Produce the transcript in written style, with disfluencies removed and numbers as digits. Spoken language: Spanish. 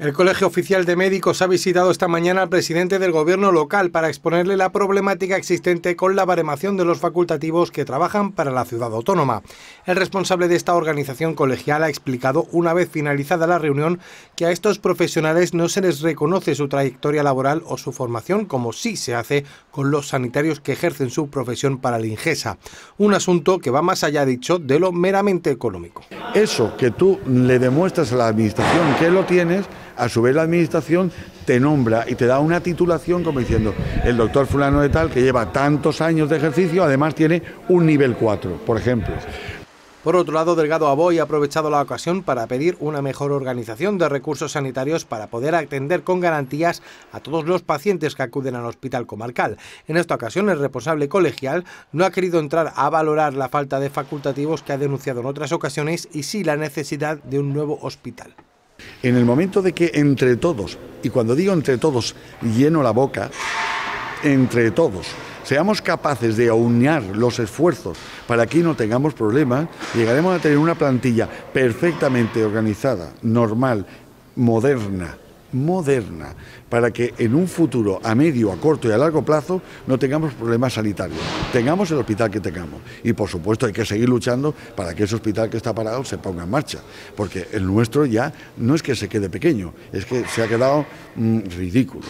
El Colegio Oficial de Médicos ha visitado esta mañana al presidente del gobierno local para exponerle la problemática existente con la baremación de los facultativos que trabajan para la Ciudad Autónoma. El responsable de esta organización colegial ha explicado, una vez finalizada la reunión, que a estos profesionales no se les reconoce su trayectoria laboral o su formación, como sí se hace con los sanitarios que ejercen su profesión para el Ingesa. Un asunto que va más allá, dicho, de lo meramente económico. Eso que tú le demuestras a la administración que lo tienes, a su vez la administración te nombra y te da una titulación como diciendo el doctor fulano de tal que lleva tantos años de ejercicio, además tiene un nivel 4, por ejemplo. Por otro lado, Delgado Aboy ha aprovechado la ocasión para pedir una mejor organización de recursos sanitarios para poder atender con garantías a todos los pacientes que acuden al Hospital Comarcal. En esta ocasión, el responsable colegial no ha querido entrar a valorar la falta de facultativos que ha denunciado en otras ocasiones y sí la necesidad de un nuevo hospital. En el momento de que entre todos, y cuando digo entre todos, lleno la boca, entre todos, seamos capaces de aunar los esfuerzos para que no tengamos problemas, llegaremos a tener una plantilla perfectamente organizada, normal, moderna, para que en un futuro a medio, a corto y a largo plazo no tengamos problemas sanitarios, tengamos el hospital que tengamos. Y por supuesto hay que seguir luchando para que ese hospital que está parado se ponga en marcha, porque el nuestro ya no es que se quede pequeño, es que se ha quedado ridículo.